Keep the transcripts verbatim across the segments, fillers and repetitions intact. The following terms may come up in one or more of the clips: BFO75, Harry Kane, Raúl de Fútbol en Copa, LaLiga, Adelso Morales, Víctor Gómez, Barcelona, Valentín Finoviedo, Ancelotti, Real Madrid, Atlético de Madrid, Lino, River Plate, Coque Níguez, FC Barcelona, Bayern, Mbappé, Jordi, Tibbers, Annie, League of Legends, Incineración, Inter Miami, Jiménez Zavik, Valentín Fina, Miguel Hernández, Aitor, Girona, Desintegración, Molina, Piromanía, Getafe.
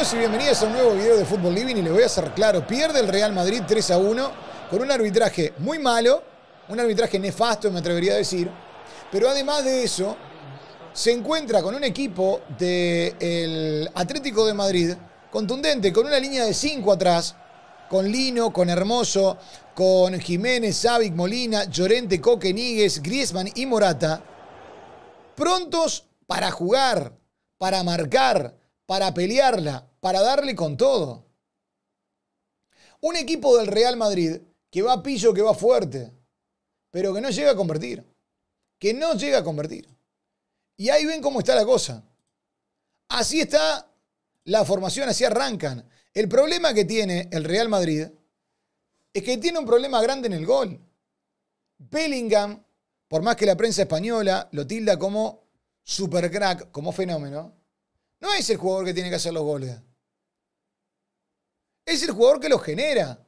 Bienvenidos y bienvenidas a un nuevo video de Fútbol Living, y le voy a hacer claro, pierde el Real Madrid tres a uno con un arbitraje muy malo, un arbitraje nefasto me atrevería a decir, pero además de eso se encuentra con un equipo del Atlético de Madrid contundente, con una línea de cinco atrás, con Lino, con Hermoso, con Jiménez, Zavik, Molina, Llorente, Coque Níguez, Griezmann y Morata, prontos para jugar, para marcar, para pelearla, para darle con todo. Un equipo del Real Madrid que va a pillo, que va fuerte, pero que no llega a convertir. Que no llega a convertir. Y ahí ven cómo está la cosa. Así está la formación, así arrancan. El problema que tiene el Real Madrid es que tiene un problema grande en el gol. Bellingham, por más que la prensa española lo tilda como supercrack, como fenómeno, no es el jugador que tiene que hacer los goles. Es el jugador que los genera.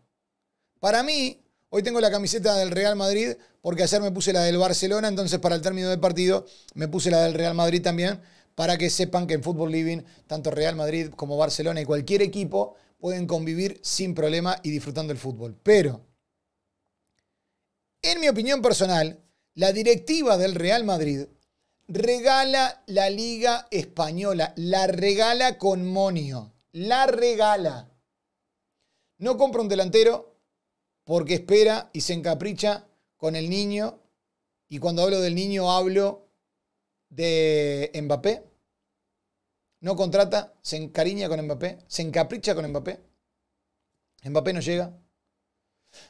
Para mí, hoy tengo la camiseta del Real Madrid porque ayer me puse la del Barcelona, entonces para el término del partido me puse la del Real Madrid también, para que sepan que en Fútbol Living, tanto Real Madrid como Barcelona y cualquier equipo pueden convivir sin problema y disfrutando el fútbol. Pero, en mi opinión personal, la directiva del Real Madrid regala la Liga Española, la regala con monio, la regala. No compra un delantero porque espera y se encapricha con el niño, y cuando hablo del niño hablo de Mbappé. No contrata, se encariña con Mbappé, se encapricha con Mbappé. Mbappé no llega.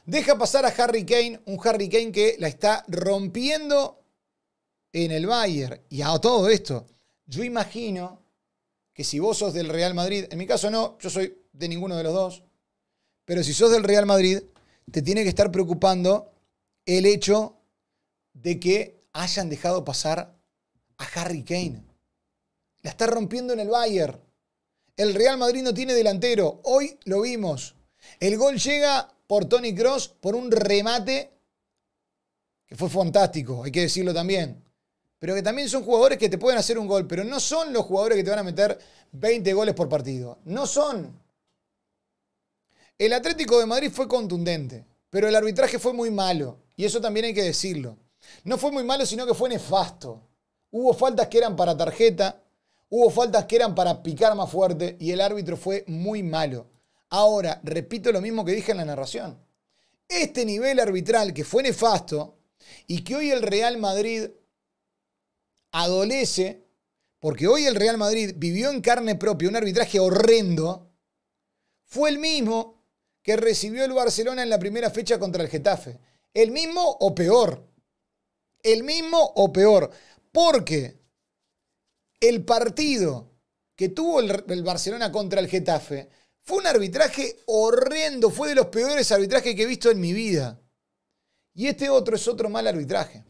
Deja pasar a Harry Kane, un Harry Kane que la está rompiendo en el Bayern. Y a todo esto, yo imagino que si vos sos del Real Madrid, en mi caso no, yo soy de ninguno de los dos, pero si sos del Real Madrid, te tiene que estar preocupando el hecho de que hayan dejado pasar a Harry Kane. La está rompiendo en el Bayern. El Real Madrid no tiene delantero. Hoy lo vimos. El gol llega por Toni Kroos, por un remate que fue fantástico, hay que decirlo también. Pero que también son jugadores que te pueden hacer un gol, pero no son los jugadores que te van a meter veinte goles por partido. No son. El Atlético de Madrid fue contundente, pero el arbitraje fue muy malo. Y eso también hay que decirlo. No fue muy malo, sino que fue nefasto. Hubo faltas que eran para tarjeta, hubo faltas que eran para picar más fuerte, y el árbitro fue muy malo. Ahora, repito lo mismo que dije en la narración. Este nivel arbitral que fue nefasto, y que hoy el Real Madrid adolece, porque hoy el Real Madrid vivió en carne propia un arbitraje horrendo, fue el mismo que recibió el Barcelona en la primera fecha contra el Getafe. El mismo o peor. El mismo o peor. Porque el partido que tuvo el Barcelona contra el Getafe fue un arbitraje horrendo, fue de los peores arbitrajes que he visto en mi vida. Y este otro es otro mal arbitraje.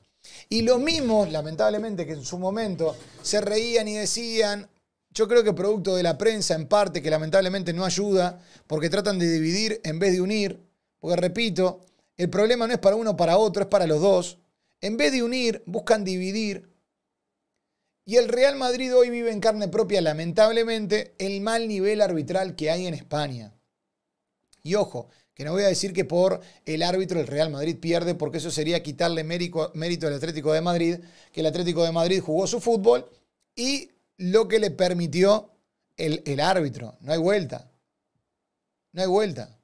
Y los mismos, lamentablemente, que en su momento se reían y decían, yo creo que producto de la prensa en parte, que lamentablemente no ayuda, porque tratan de dividir en vez de unir, porque repito, el problema no es para uno o para otro, es para los dos. En vez de unir, buscan dividir. Y el Real Madrid hoy vive en carne propia, lamentablemente, el mal nivel arbitral que hay en España. Y ojo, que no voy a decir que por el árbitro el Real Madrid pierde, porque eso sería quitarle mérito al Atlético de Madrid, que el Atlético de Madrid jugó su fútbol y lo que le permitió el, el árbitro. No hay vuelta. No hay vuelta.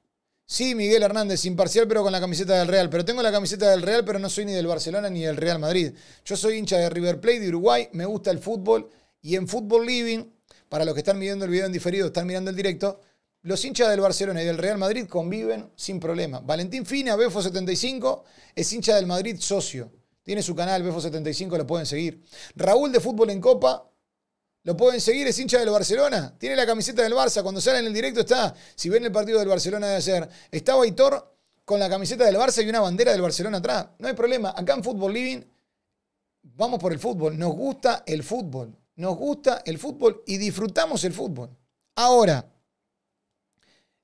Sí, Miguel Hernández, imparcial pero con la camiseta del Real. Pero tengo la camiseta del Real, pero no soy ni del Barcelona ni del Real Madrid. Yo soy hincha de River Plate, de Uruguay, me gusta el fútbol. Y en Fútbol Living, para los que están viendo el video en diferido, están mirando el directo, los hinchas del Barcelona y del Real Madrid conviven sin problema. Valentín Fina, B F O setenta y cinco, es hincha del Madrid socio. Tiene su canal, B F O setenta y cinco, lo pueden seguir. Raúl de Fútbol en Copa, lo pueden seguir, es hincha del Barcelona. Tiene la camiseta del Barça, cuando sale en el directo está. Si ven el partido del Barcelona de ayer, estaba Aitor con la camiseta del Barça y una bandera del Barcelona atrás. No hay problema, acá en Fútbol Living vamos por el fútbol. Nos gusta el fútbol, nos gusta el fútbol y disfrutamos el fútbol. Ahora,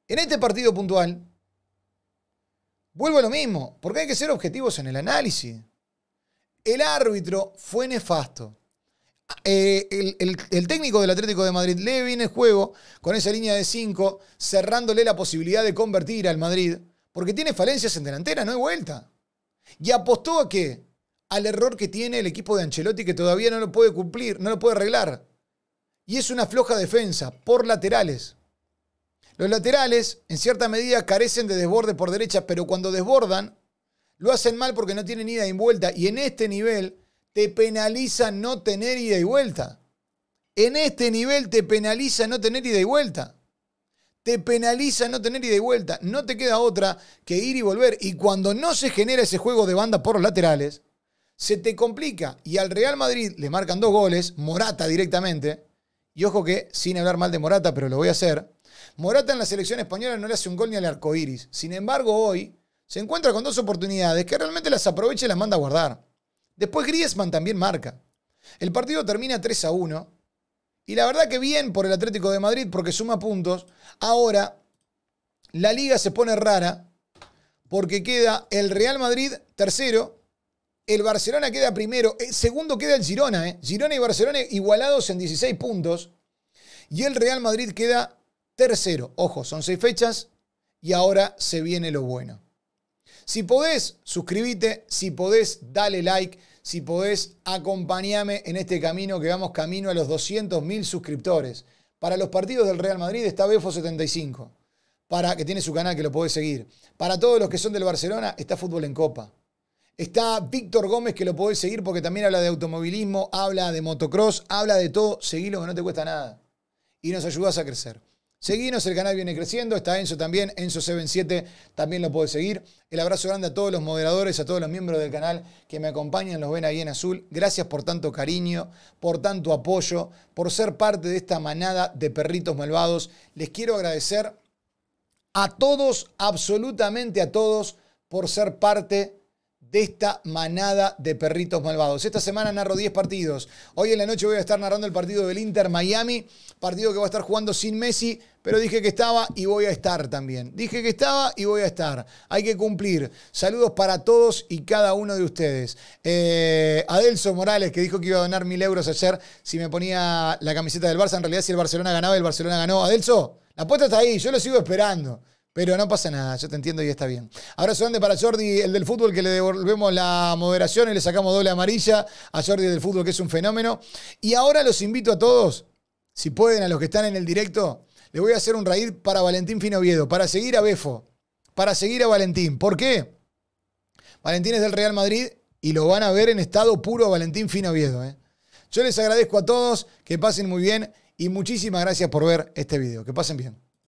en este partido puntual, vuelvo a lo mismo, porque hay que ser objetivos en el análisis. El árbitro fue nefasto. Eh, el, el, el técnico del Atlético de Madrid le viene el juego con esa línea de cinco, cerrándole la posibilidad de convertir al Madrid, porque tiene falencias en delantera, no hay vuelta. Y apostó a qué, al error que tiene el equipo de Ancelotti, que todavía no lo puede cumplir, no lo puede arreglar. Y es una floja defensa por laterales. Los laterales, en cierta medida, carecen de desborde por derecha, pero cuando desbordan, lo hacen mal porque no tienen ida y vuelta. Y en este nivel te penaliza no tener ida y vuelta. En este nivel te penaliza no tener ida y vuelta. Te penaliza no tener ida y vuelta. No te queda otra que ir y volver. Y cuando no se genera ese juego de banda por los laterales, se te complica. Y al Real Madrid le marcan dos goles, Morata directamente. Y ojo que, sin hablar mal de Morata, pero lo voy a hacer, Morata en la selección española no le hace un gol ni al arco iris. Sin embargo, hoy se encuentra con dos oportunidades que realmente las aprovecha y las manda a guardar. Después Griezmann también marca. El partido termina tres a uno. Y la verdad que bien por el Atlético de Madrid porque suma puntos. Ahora, la liga se pone rara porque queda el Real Madrid tercero. El Barcelona queda primero. El segundo queda el Girona. Eh. Girona y Barcelona igualados en dieciséis puntos. Y el Real Madrid queda tercero. Ojo, son seis fechas y ahora se viene lo bueno. Si podés, suscríbete. Si podés, dale like. Si podés, acompáñame en este camino que vamos camino a los doscientos mil suscriptores. Para los partidos del Real Madrid está B F O setenta y cinco, para, que tiene su canal que lo podés seguir. Para todos los que son del Barcelona está Fútbol en Copa. Está Víctor Gómez que lo podés seguir porque también habla de automovilismo, habla de motocross, habla de todo. Seguilo que no te cuesta nada y nos ayudás a crecer. Seguinos, el canal viene creciendo, está Enzo también, Enzo setenta y siete, también lo podés seguir. El abrazo grande a todos los moderadores, a todos los miembros del canal que me acompañan, los ven ahí en azul. Gracias por tanto cariño, por tanto apoyo, por ser parte de esta manada de perritos malvados. Les quiero agradecer a todos, absolutamente a todos, por ser parte de esta manada de perritos malvados. Esta semana narro diez partidos. Hoy en la noche voy a estar narrando el partido del Inter Miami, partido que va a estar jugando sin Messi, pero dije que estaba y voy a estar también. Dije que estaba y voy a estar. Hay que cumplir. Saludos para todos y cada uno de ustedes. Eh, Adelso Morales, que dijo que iba a donar mil euros ayer si me ponía la camiseta del Barça. En realidad, si el Barcelona ganaba, el Barcelona ganó. Adelso, la apuesta está ahí. Yo lo sigo esperando. Pero no pasa nada, yo te entiendo y está bien. Abrazo grande para Jordi, el del fútbol, que le devolvemos la moderación y le sacamos doble amarilla a Jordi del fútbol, que es un fenómeno. Y ahora los invito a todos, si pueden, a los que están en el directo, les voy a hacer un raid para Valentín Finoviedo, para seguir a Befo, para seguir a Valentín. ¿Por qué? Valentín es del Real Madrid y lo van a ver en estado puro a Valentín Finoviedo. ¿eh? Yo les agradezco a todos, que pasen muy bien y muchísimas gracias por ver este video. Que pasen bien.